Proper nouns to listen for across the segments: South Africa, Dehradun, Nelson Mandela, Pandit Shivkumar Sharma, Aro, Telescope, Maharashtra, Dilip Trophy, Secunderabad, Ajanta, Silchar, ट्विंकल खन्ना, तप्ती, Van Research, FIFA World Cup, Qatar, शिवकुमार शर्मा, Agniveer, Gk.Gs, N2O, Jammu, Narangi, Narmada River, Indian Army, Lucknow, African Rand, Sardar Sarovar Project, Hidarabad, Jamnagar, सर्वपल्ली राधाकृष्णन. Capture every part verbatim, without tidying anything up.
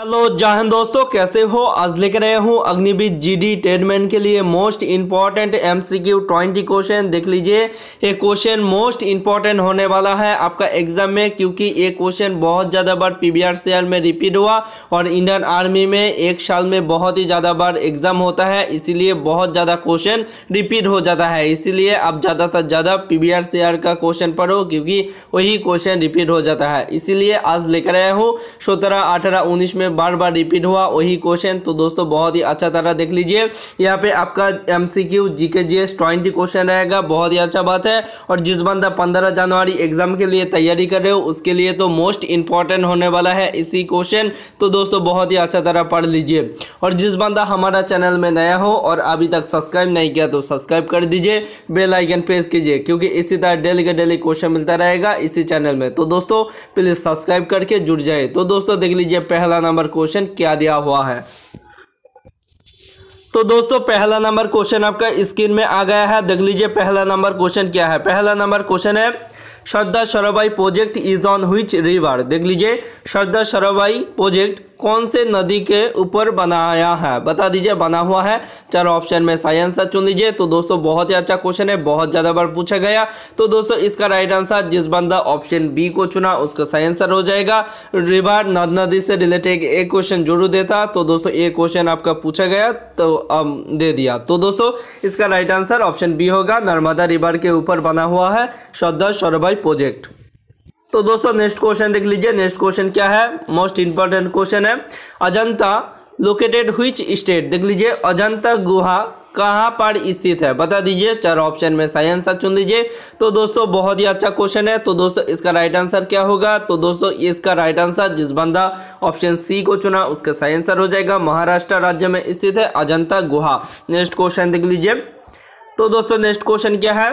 Hello जय हिंद दोस्तों, कैसे हो। आज लेकर आया हूँ अग्निवीर जीडी ट्रेडमैन के लिए most important MCQ twenty question. देख लीजिए ये क्वेश्चन मोस्ट इम्पॉर्टेंट होने वाला है आपका एग्जाम में, क्योंकि ये क्वेश्चन बहुत ज़्यादा बार पीबीआरसीआर में रिपीट हुआ और इंडियन आर्मी में एक साल में बहुत ही ज़्यादा बार एग्जाम होता है, इसीलिए बहुत ज़्यादा क्वेश्चन रिपीट हो जाता है। इसीलिए आप ज़्यादा से ज़्यादा पीबीआरसीआर का क्वेश्चन पढ़ो, क्योंकि वही क्वेश्चन रिपीट हो जाता है। इसीलिए आज लेकर आया हूँ सत्रह अठारह उन्नीस में बार बार रिपीट हुआ वही क्वेश्चन। तो दोस्तों बहुत ही अच्छा तरह देख लीजिए, यहाँ पे आपका MCQ GK GS twenty question रहेगा, बहुत ही अच्छा बात है। और जिस बंदा पंद्रह जनवरी एग्जाम के लिए तैयारी कर रहे हो उसके लिए तो मोस्ट इंपॉर्टेंट होने वाला है इसी क्वेश्चन। तो दोस्तों बहुत ही अच्छा तरह पढ़ लीजिए। और जिस बंदा हमारा चैनल में नया हो और अभी तक सब्सक्राइब नहीं किया तो सब्सक्राइब कर दीजिए, बेल आइकन प्रेस कीजिए, क्योंकि इसी तरह डेली का डेली क्वेश्चन मिलता रहेगा इसी चैनल में। तो दोस्तों प्लीज सब्सक्राइब करके जुड़ जाए। तो दोस्तों देख लीजिए पहला नंबर क्वेश्चन क्या दिया हुआ है। तो दोस्तों पहला नंबर क्वेश्चन आपका स्क्रीन में आ गया है, देख लीजिए पहला नंबर क्वेश्चन क्या है। पहला नंबर क्वेश्चन है Sardar Sarovar project is on which river. देख लीजिए सरदार सरोवर प्रोजेक्ट कौन से नदी के ऊपर बनाया है, बता दीजिए बना हुआ है। चार ऑप्शन में साइंस चुन लीजिए। तो दोस्तों बहुत ही अच्छा क्वेश्चन है, बहुत ज़्यादा बार पूछा गया। तो दोस्तों इसका राइट आंसर जिस बंदा ऑप्शन बी को चुना उसका साइंस हो जाएगा। रिवर नद नदी से रिलेटेड एक क्वेश्चन जरूर देता, तो दोस्तों ये क्वेश्चन आपका पूछा गया तो अम, दे दिया। तो दोस्तों इसका राइट आंसर ऑप्शन बी होगा, नर्मदा रिवर के ऊपर बना हुआ है सरदार सरोवर प्रोजेक्ट। तो दोस्तों नेक्स्ट क्वेश्चन देख लीजिए। नेक्स्ट क्वेश्चन क्या है, मोस्ट इंपॉर्टेंट क्वेश्चन है। Ajanta located which state. देख लीजिए अजंता गुहा कहाँ पर स्थित है, बता दीजिए। चार ऑप्शन में साइंस का चुन लीजिए। तो दोस्तों बहुत ही अच्छा क्वेश्चन है। तो दोस्तों इसका राइट आंसर क्या होगा, तो दोस्तों इसका राइट आंसर जिस बंदा ऑप्शन सी को चुना उसका सही आंसर हो जाएगा। महाराष्ट्र राज्य में स्थित है अजंता गुहा। नेक्स्ट क्वेश्चन देख लीजिए। तो दोस्तों नेक्स्ट क्वेश्चन क्या है,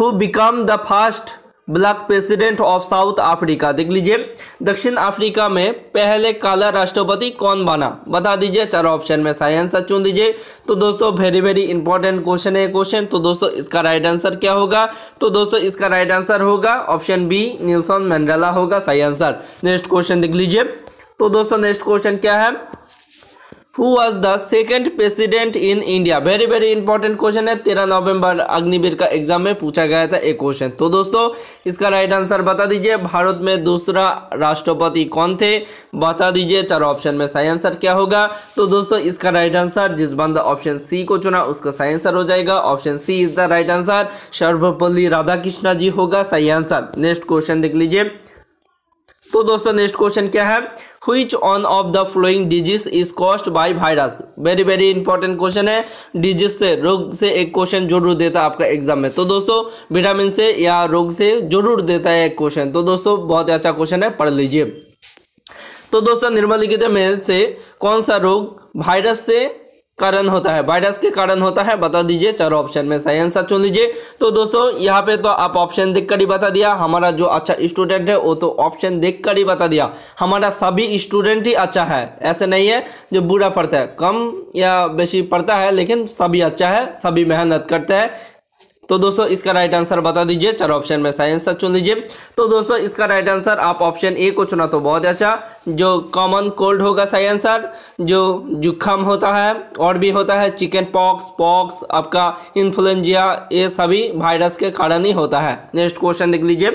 who become the first black president of South Africa. देख लीजिए दक्षिण अफ्रीका में पहले काला राष्ट्रपति कौन बना, बता दीजिए। चार ऑप्शन में साइंस चुन दीजिए। तो दोस्तों वेरी वेरी इंपॉर्टेंट क्वेश्चन है क्वेश्चन। तो दोस्तों इसका राइट आंसर क्या होगा, तो दोस्तों इसका राइट आंसर होगा ऑप्शन बी, नेल्सन मंडेला होगा सही आंसर। नेक्स्ट क्वेश्चन देख लीजिए। तो दोस्तों नेक्स्ट क्वेश्चन क्या है, who was the second president in India. Very very important question है, तेरह नवंबर अग्निवीर का एग्जाम में पूछा गया था एक क्वेश्चन। तो दोस्तों इसका राइट आंसर बता दीजिए, भारत में दूसरा राष्ट्रपति कौन थे, बता दीजिए। चार ऑप्शन में सही आंसर क्या होगा, तो दोस्तों इसका राइट आंसर जिस बंदा ऑप्शन सी को चुना उसका सही आंसर हो जाएगा। Option C is the right answer, सर्वपल्ली राधाकृष्णन ji होगा सही आंसर। नेक्स्ट क्वेश्चन देख लीजिए। तो दोस्तों नेक्स्ट क्वेश्चन क्या है, Which one of the following disease is caused by virus? Very very important question है, डिजीज से रोग से एक क्वेश्चन जरूर देता आपका एग्जाम में। तो दोस्तों विटामिन से या रोग से जरूर देता है एक क्वेश्चन। तो दोस्तों बहुत ही अच्छा क्वेश्चन है, पढ़ लीजिए। तो दोस्तों निम्नलिखित में से कौन सा रोग वायरस से कारण होता है, वायरस के कारण होता है, बता दीजिए। चार ऑप्शन में सही आंसर चुन लीजिए। तो दोस्तों यहाँ पे तो आप ऑप्शन देखकर ही बता दिया, हमारा जो अच्छा स्टूडेंट है वो तो ऑप्शन देखकर ही बता दिया। हमारा सभी स्टूडेंट ही अच्छा है, ऐसे नहीं है जो बुरा पढ़ता है, कम या बेशी पढ़ता है, लेकिन सभी अच्छा है, सभी मेहनत करता है। तो दोस्तों इसका राइट आंसर बता दीजिए, चार ऑप्शन में सही आंसर चुन लीजिए। तो दोस्तों इसका राइट आंसर आप ऑप्शन ए को चुना तो बहुत अच्छा, जो कॉमन कोल्ड होगा सही आंसर, जो जुकाम होता है और भी होता है, चिकन पॉक्स पॉक्स आपका इन्फ्लुएंजा, ये सभी वायरस के कारण ही होता है। नेक्स्ट क्वेश्चन देख लीजिए।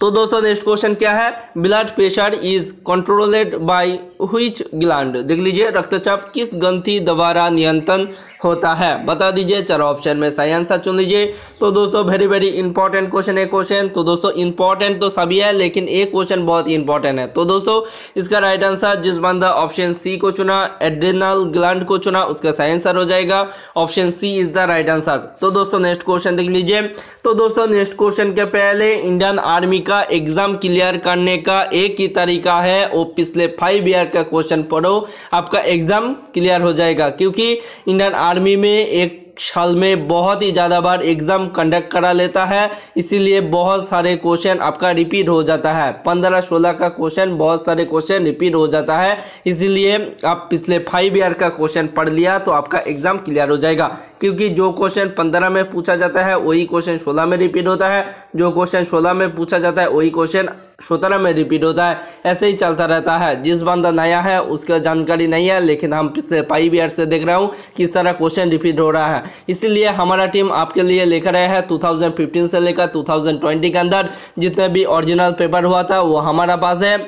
तो दोस्तों नेक्स्ट क्वेश्चन क्या है, blood pressure is controlled by which gland. देख लीजिए रक्तचाप किस ग्रंथि द्वारा नियंत्रण होता है, बता दीजिए। चार ऑप्शन में सही आंसर चुन लीजिए। तो दोस्तों वेरी वेरी इंपॉर्टेंट क्वेश्चन है क्वेश्चन। तो दोस्तों इंपॉर्टेंट तो सभी है, लेकिन एक क्वेश्चन बहुत इंपॉर्टेंट है। तो दोस्तों इसका राइट आंसर जिस बंदा ऑप्शन सी को चुना, एड्रेनल ग्लैंड को चुना, उसका सही आंसर हो जाएगा। Option C is the right answer. तो दोस्तों नेक्स्ट क्वेश्चन देख लीजिए। तो दोस्तों नेक्स्ट क्वेश्चन के पहले इंडियन आर्मी का एग्जाम क्लियर करने का एक ही तरीका है, वो पिछले फाइव ईयर का क्वेश्चन पढ़ो, आपका एग्जाम क्लियर हो जाएगा। क्योंकि इंडियन आर्मी में एक साल में बहुत ही ज़्यादा बार एग्जाम कंडक्ट करा लेता है, इसीलिए बहुत सारे क्वेश्चन आपका रिपीट हो जाता है। पंद्रह सोलह का क्वेश्चन, बहुत सारे क्वेश्चन रिपीट हो जाता है, इसीलिए आप पिछले फाइव ईयर का क्वेश्चन पढ़ लिया तो आपका एग्जाम क्लियर हो जाएगा। क्योंकि जो क्वेश्चन पंद्रह में पूछा जाता है वही क्वेश्चन सोलह में रिपीट होता है, जो क्वेश्चन सोलह में पूछा जाता है वही क्वेश्चन सत्रह में रिपीट होता है, ऐसे ही चलता रहता है। जिस बंदा नया है उसका जानकारी नहीं है, लेकिन हम पिछले फाइव ईयर से देख रहा हूँ किस तरह क्वेश्चन रिपीट हो रहा है। इसीलिए हमारा टीम आपके लिए लेकर आया है दो हज़ार पंद्रह से लेकर दो हज़ार बीस के अंदर जितने भी ओरिजिनल पेपर हुआ था वो हमारा पास है।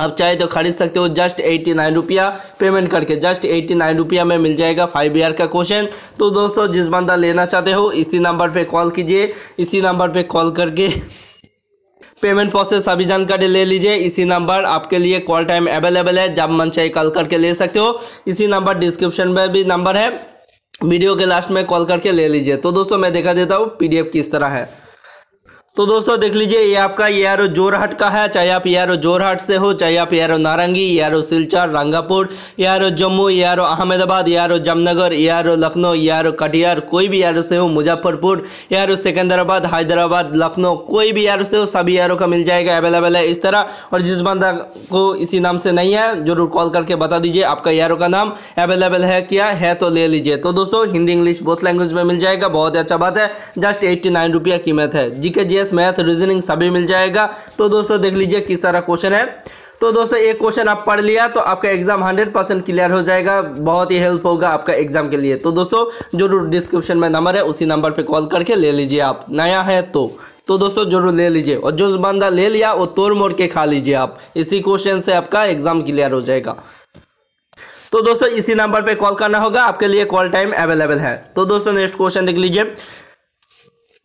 आप चाहे तो खरीद सकते हो जस्ट एट्टी नाइन रुपया पेमेंट करके, जस्ट एट्टी नाइन रुपया में मिल जाएगा फाइव ईयर का क्वेश्चन। तो दोस्तों जिस बंदा लेना चाहते हो इसी नंबर पर कॉल कीजिए, इसी नंबर पर कॉल करके पेमेंट प्रोसेस सभी जानकारी ले लीजिए। इसी नंबर आपके लिए कॉल टाइम अवेलेबल है, जब मन चाहे कॉल करके ले सकते हो। इसी नंबर डिस्क्रिप्शन में भी नंबर है, वीडियो के लास्ट में कॉल करके ले लीजिए। तो दोस्तों मैं दिखा देता हूँ पीडीएफ किस तरह है। तो दोस्तों देख लीजिए, ये आपका ये आरो जोरहाट का है, चाहे आप ये आरो जोरहाट से हो, चाहे आप ये आरो नारंगी, ये आरो सिलचर, रंगापुर, ये आरो जम्मू, ये आरो अहमदाबाद, ये आरो जमनगर, ये आरो लखनऊ, ये आरो कटिहार, कोई भी आरो से हो, मुजफ्फरपुर, ये आरो सिकंदराबाद, हैदराबाद, लखनऊ, कोई भी आरो से हो, सभी आरो का मिल जाएगा, अवेलेबल है इस तरह। और जिस बंदा को इसी नाम से नहीं है जरूर कॉल करके बता दीजिए आपका ये आरो का नाम अवेलेबल है क्या है, तो ले लीजिए। तो दोस्तों हिंदी इंग्लिश बोथ लैंग्वेज में मिल जाएगा, बहुत अच्छा बात है। जस्ट एट्टी नाइन रुपया कीमत है, जी के जी मैथ रीजनिंग सभी मिल जाएगा। तो दोस्तों देख लीजिए किस तरह क्वेश्चन है। तो दोस्तों एक क्वेश्चन आप पढ़ लिया तो आपका एग्जाम हंड्रेड परसेंट क्लियर हो जाएगा, बहुत ही हेल्प होगा आपका एग्जाम के लिए। तो दोस्तों जरूर डिस्क्रिप्शन में नंबर है, उसी नंबर पे कॉल करके ले लीजिए आप नया है तो। तो दोस्तों जरूर ले लीजिए, और जो बंदा ले लिया वो तोड़ मोड़ के खा लीजिए आप, इसी क्वेश्चन से आपका एग्जाम क्लियर हो जाएगा। तो दोस्तों इसी नंबर पर कॉल करना होगा, आपके लिए कॉल टाइम अवेलेबल है। तो दोस्तों नेक्स्ट क्वेश्चन देख लीजिए,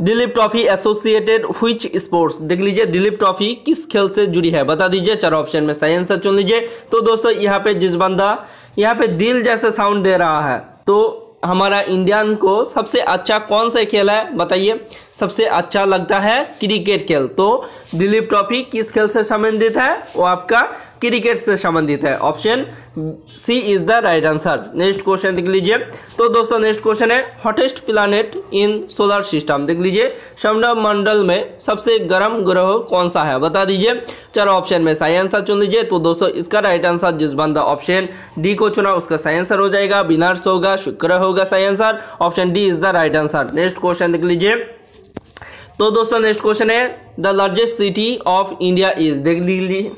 Dilip trophy associated which sports. देख लीजिए दिलीप ट्रॉफी किस खेल से जुड़ी है, बता दीजिए चार ऑप्शन में सही आंसर चुन लीजिए। तो दोस्तों यहाँ पे जिस बंदा यहाँ पे दिल जैसे साउंड दे रहा है, तो हमारा इंडियन को सबसे अच्छा कौन सा खेल है बताइए, सबसे अच्छा लगता है क्रिकेट खेल। तो दिलीप ट्रॉफी किस खेल से संबंधित है, वो आपका क्रिकेट से संबंधित है, option C is the right answer. Next question देख लीजिए। तो दोस्तों नेक्स्ट क्वेश्चन है hottest planet in solar system. देख लीजिए सौरमंडल में सबसे गर्म ग्रह कौन सा है, बता दीजिए चार ऑप्शन में सही आंसर चुन लीजिए। तो दोस्तों इसका राइट आंसर जिस बंदा ऑप्शन डी को चुना उसका सही आंसर हो जाएगा, विनर्स होगा, शुक्र होगा सही answer, option D is the right answer. Next question देख लीजिए। तो दोस्तों नेक्स्ट क्वेश्चन है the largest city of India is. देख लीजिए,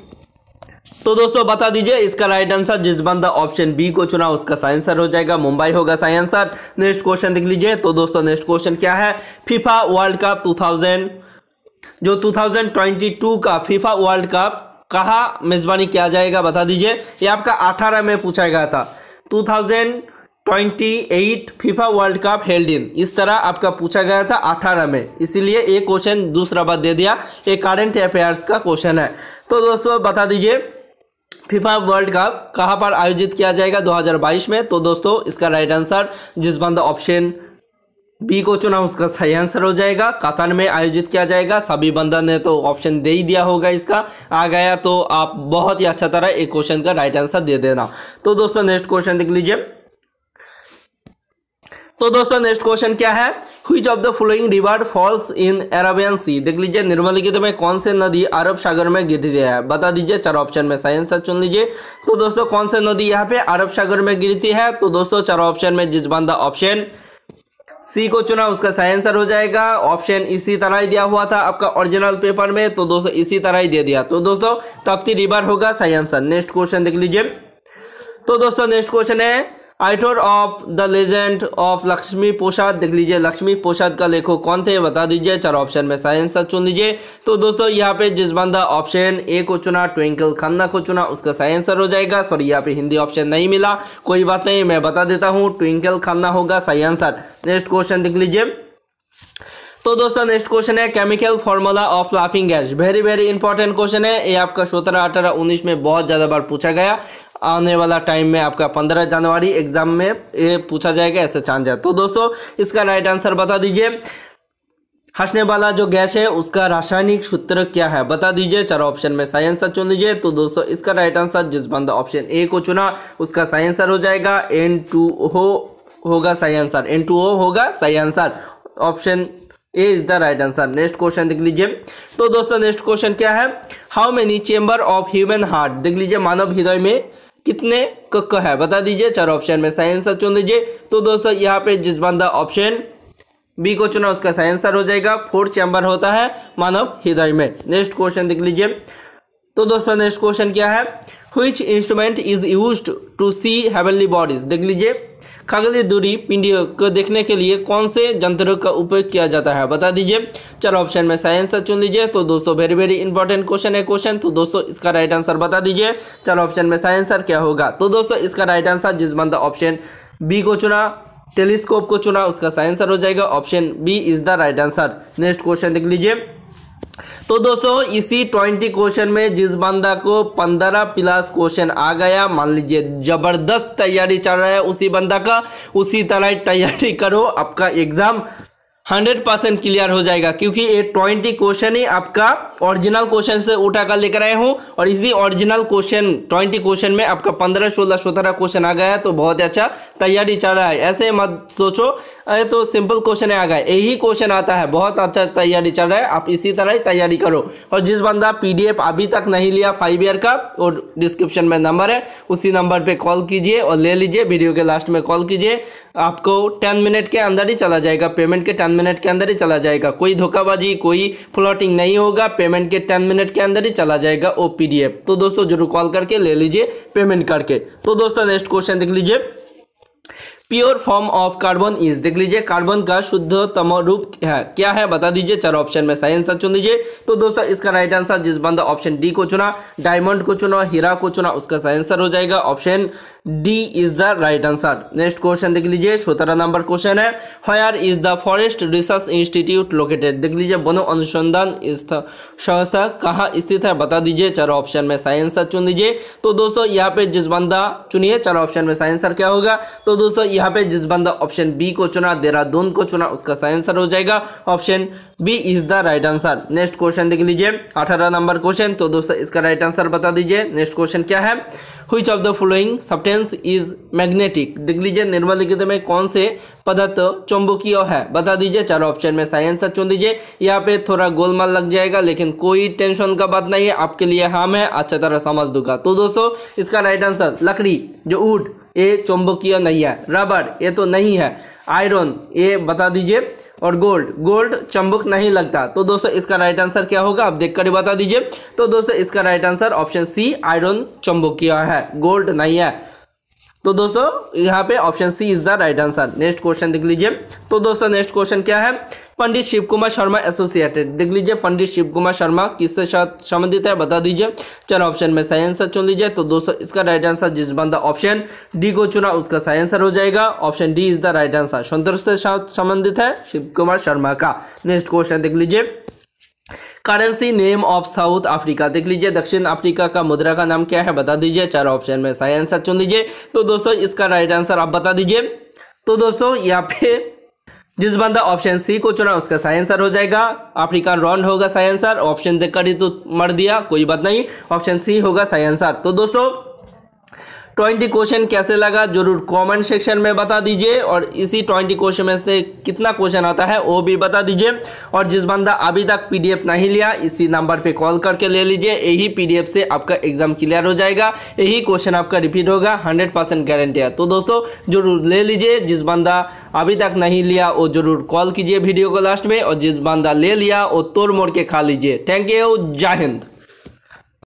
तो दोस्तों बता दीजिए इसका राइट आंसर जिस बंदा ऑप्शन बी को चुना उसका सही आंसर हो जाएगा, मुंबई होगा सही आंसर। नेक्स्ट क्वेश्चन देख लीजिए। तो दोस्तों नेक्स्ट क्वेश्चन क्या है, फीफा वर्ल्ड कप दो हज़ार जो दो हज़ार बाईस का फीफा वर्ल्ड कप कहाँ मेजबानी किया जाएगा, बता दीजिए। ये आपका अठारह में पूछा गया था, दो हज़ार अट्ठाईस FIFA world cup held in, इस तरह आपका पूछा गया था अठारह में, इसीलिए एक क्वेश्चन दूसरा बात दे दिया, एक करंट अफेयर्स का क्वेश्चन है। तो दोस्तों बता दीजिए फीफा वर्ल्ड कप कहाँ पर आयोजित किया जाएगा दो हज़ार बाईस में। तो दोस्तों इसका राइट आंसर जिस बंदा ऑप्शन बी को चुना उसका सही आंसर हो जाएगा, कतर में आयोजित किया जाएगा। सभी बंदा ने तो ऑप्शन दे ही दिया होगा, इसका आ गया तो आप बहुत ही अच्छा तरह एक क्वेश्चन का राइट आंसर दे देना। तो दोस्तों नेक्स्ट क्वेश्चन देख लीजिए। तो दोस्तों नेक्स्ट क्वेश्चन क्या है, which of the following river falls in Arabian सी। देख लीजिए निम्नलिखित में कौन से नदी अरब सागर में गिर रही है, बता दीजिए चार ऑप्शन में सही आंसर चुन लीजिए। तो दोस्तों कौन से नदी यहाँ पे अरब सागर में गिरती है, तो दोस्तों चार ऑप्शन में जिस बंदा ऑप्शन सी को चुना उसका सही आंसर हो जाएगा, ऑप्शन इसी तरह ही दिया हुआ था आपका ओरिजिनल पेपर में, तो दोस्तों इसी तरह ही दे दिया। तो दोस्तों तप्ती रिवर होगा सही आंसर। नेक्स्ट क्वेश्चन देख लीजिए। तो दोस्तों नेक्स्ट क्वेश्चन है आइटर of the legend of Lakshmi Prasad. देख लीजिए लक्ष्मी प्रसाद का लेखक कौन थे, बता दीजिए चार ऑप्शन में सही आंसर चुन लीजिए। तो दोस्तों यहाँ पे जिस बंदा ऑप्शन ए को चुना ट्विंकल खन्ना को चुना उसका सही आंसर हो जाएगा। सॉरी यहाँ पे हिंदी ऑप्शन नहीं मिला, कोई बात नहीं, मैं बता देता हूँ ट्विंकल खन्ना होगा सही आंसर। नेक्स्ट क्वेश्चन देख लीजिए। तो दोस्तों नेक्स्ट क्वेश्चन है chemical formula of laughing gas. Very very important question है, ये आपका सत्रह अठारह उन्नीस में बहुत ज़्यादा बार पूछा गया, आने वाला टाइम में आपका पंद्रह जनवरी एग्जाम में ये पूछा जाएगा, ऐसे चांस है। तो दोस्तों इसका राइट आंसर बता दीजिए, हंसने वाला जो गैस है उसका रासायनिक सूत्र क्या है, बता दीजिए चार ऑप्शन में सही आंसर चुन लीजिए। तो दोस्तों इसका राइट आंसर जिस बंदा ऑप्शन ए को चुना उसका सही आंसर हो जाएगा, एन टू ओ होगा सही आंसर, एन टू ओ होगा सही answer, option A is the right answer. Next question देख लीजिए। तो दोस्तों नेक्स्ट क्वेश्चन क्या है, how many chamber of human heart. देख लीजिए मानव हृदय में कितने कक्का है बता दीजिए। चार ऑप्शन में सही आंसर चुन दीजिए। तो दोस्तों यहाँ पे जिस बंदा ऑप्शन बी को चुना उसका सही आंसर हो जाएगा। फोर्थ चैम्बर होता है मानव हृदय में। नेक्स्ट क्वेश्चन देख लीजिए। तो दोस्तों नेक्स्ट क्वेश्चन क्या है, which instrument is used to see heavenly bodies. देख लीजिए खगली दूरी पिंडी को देखने के लिए कौन से यंत्रों का उपयोग किया जाता है बता दीजिए। चार ऑप्शन में सही आंसर चुन लीजिए। तो दोस्तों वेरी वेरी इंपॉर्टेंट क्वेश्चन है क्वेश्चन। तो दोस्तों इसका राइट आंसर बता दीजिए। चार ऑप्शन में सही आंसर क्या होगा। तो दोस्तों इसका राइट आंसर जिस बंदा ऑप्शन बी को चुना टेलीस्कोप को चुना उसका सही आंसर हो जाएगा। Option B is the right answer. Next question देख लीजिए। तो दोस्तों इसी ट्वेंटी क्वेश्चन में जिस बंदा को पंद्रह प्लस क्वेश्चन आ गया, मान लीजिए जबरदस्त तैयारी चल रहा है उसी बंदा का, उसी तरह तैयारी करो आपका एग्जाम हंड्रेड परसेंट क्लियर हो जाएगा। क्योंकि ये ट्वेंटी क्वेश्चन ही आपका ओरिजिनल क्वेश्चन से उठा कर लेकर आए हूँ और इसी ओरिजिनल क्वेश्चन ट्वेंटी क्वेश्चन में आपका पंद्रह सोलह सत्रह क्वेश्चन आ गया है। तो बहुत अच्छा तैयारी चल रहा है, ऐसे मत सोचो अरे तो सिंपल क्वेश्चन आ गए, यही क्वेश्चन आता है। बहुत अच्छा तैयारी चल रहा है, आप इसी तरह ही तैयारी करो। और जिस बंदा पी डी एफ अभी तक नहीं लिया फाइव ईयर का, और डिस्क्रिप्शन में नंबर है उसी नंबर पर कॉल कीजिए और ले लीजिए। वीडियो के लास्ट में कॉल कीजिए, आपको टेन मिनट के अंदर ही चला जाएगा, पेमेंट के टेन मिनट के अंदर ही चला जाएगा। कोई धोखाबाजी कोई फ्लोटिंग नहीं होगा, पेमेंट के टेन मिनट के अंदर ही चला जाएगा ओ पीडीएफ। तो दोस्तों जरूर कॉल करके ले लीजिए पेमेंट करके। तो दोस्तों नेक्स्ट क्वेश्चन देख लीजिए। Pure form of carbon is, देख लीजिए कार्बन का शुद्धतम रूप है क्या है बता दीजिए। चार ऑप्शन में सही आंसर चुन दीजिए। तो दोस्तों इसका राइट आंसर जिस बंदा ऑप्शन डी को चुना डायमंड को चुना हीरा को चुना उसका सही आंसर हो जाएगा। Option D is the right answer. Next question देख लीजिए। सत्रह नंबर क्वेश्चन है, where is the forest research institute located. देख लीजिए वन अनुसंधान संस्था कहाँ स्थित है बता दीजिए। चार ऑप्शन में सही आंसर चुन दीजिए। तो दोस्तों यहाँ पे जिस बंदा चुनिए चार ऑप्शन में सही आंसर क्या होगा। तो दोस्तों यहाँ पे जिस बंदा ऑप्शन बी को चुना देहरादून को चुना उसका सही आंसर हो जाएगा। Option B is the right answer. Next question देख लीजिए अठारह नंबर क्वेश्चन। तो दोस्तों इसका राइट आंसर बता दीजिए। नेक्स्ट क्वेश्चन क्या है, which of the following substance is magnetic. देख लीजिए निम्नलिखित में कौन से पदार्थ चुंबकीय है बता दीजिए। चार ऑप्शन में सही आंसर चुन दीजिए। यहाँ पे थोड़ा गोलमाल लग जाएगा लेकिन कोई टेंशन का बात नहीं है, आपके लिए हम है अच्छी तरह समझ दूंगा। तो दोस्तों इसका राइट आंसर लकड़ी जो वुड ये चुंबकीय नहीं है, रबर ये तो नहीं है, आयरन ये बता दीजिए और गोल्ड गोल्ड चुंबक नहीं लगता। तो दोस्तों इसका राइट आंसर क्या होगा आप देखकर ही बता दीजिए। तो दोस्तों इसका right answer option C iron चुंबकीय है गोल्ड नहीं है। तो दोस्तों यहाँ पे option C is the right answer. Next question देख लीजिए। तो दोस्तों नेक्स्ट क्वेश्चन क्या है, पंडित शिवकुमार शर्मा एसोसिएटेड। देख लीजिए पंडित शिवकुमार शर्मा किससे साथ संबंधित है बता दीजिए। चार ऑप्शन में सही आंसर चुन लीजिए। तो दोस्तों इसका राइट आंसर जिस बंदा ऑप्शन डी को चुना उसका सही आंसर हो जाएगा। Option D is the right answer. संतोर से साथ संबंधित है शिवकुमार शर्मा का। नेक्स्ट क्वेश्चन देख लीजिए। Currency name of South Africa. देख लीजिए दक्षिण अफ्रीका का मुद्रा का नाम क्या है बता दीजिए। चार ऑप्शन में सही आंसर चुन लीजिए। तो दोस्तों इसका राइट आंसर आप बता दीजिए। तो दोस्तों यहाँ पे जिस बंदा ऑप्शन सी को चुना उसका सही आंसर हो जाएगा। अफ्रीकन रैंड होगा सही आंसर। ऑप्शन देखकर ही तो मर दिया, कोई बात नहीं, ऑप्शन सी होगा सही आंसर। तो दोस्तों ट्वेंटी क्वेश्चन कैसे लगा जरूर कमेंट सेक्शन में बता दीजिए। और इसी ट्वेंटी क्वेश्चन में से कितना क्वेश्चन आता है वो भी बता दीजिए। और जिस बंदा अभी तक पीडीएफ नहीं लिया इसी नंबर पे कॉल करके ले लीजिए। यही पीडीएफ से आपका एग्जाम क्लियर हो जाएगा, यही क्वेश्चन आपका रिपीट होगा, हंड्रेड परसेंट गारंटी है। तो दोस्तों जरूर ले लीजिए। जिस बंदा अभी तक नहीं लिया वो जरूर कॉल कीजिए वीडियो को लास्ट में, और जिस बंदा ले लिया वो तोड़ मोड़ के खा लीजिए। थैंक यू, जय हिंद।